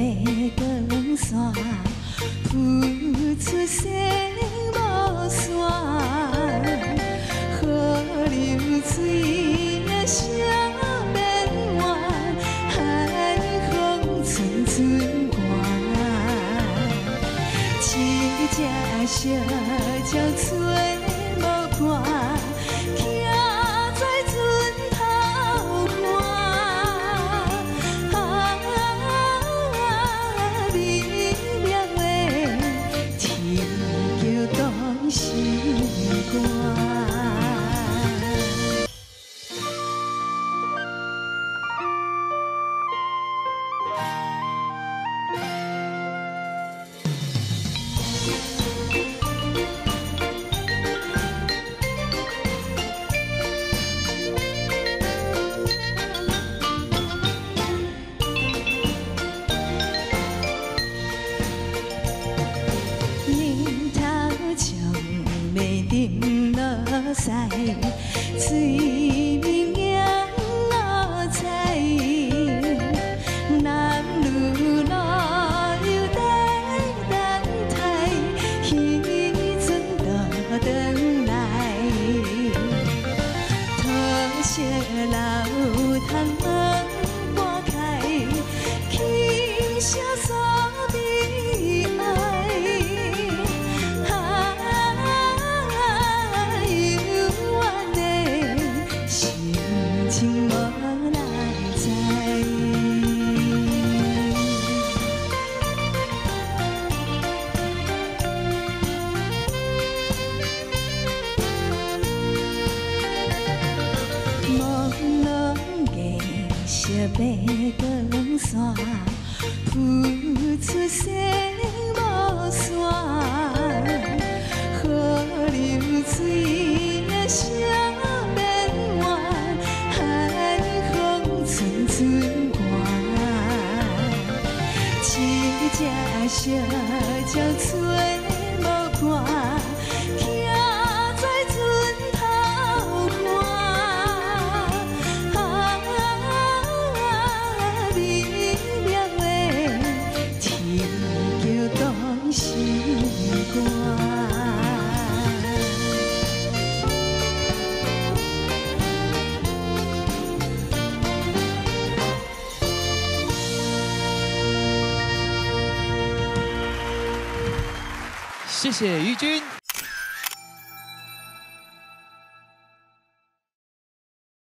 白个冷山，付出生无算，河流水的声变幻，海风阵阵寒，一只小鸟吹无伴。 谢谢于君。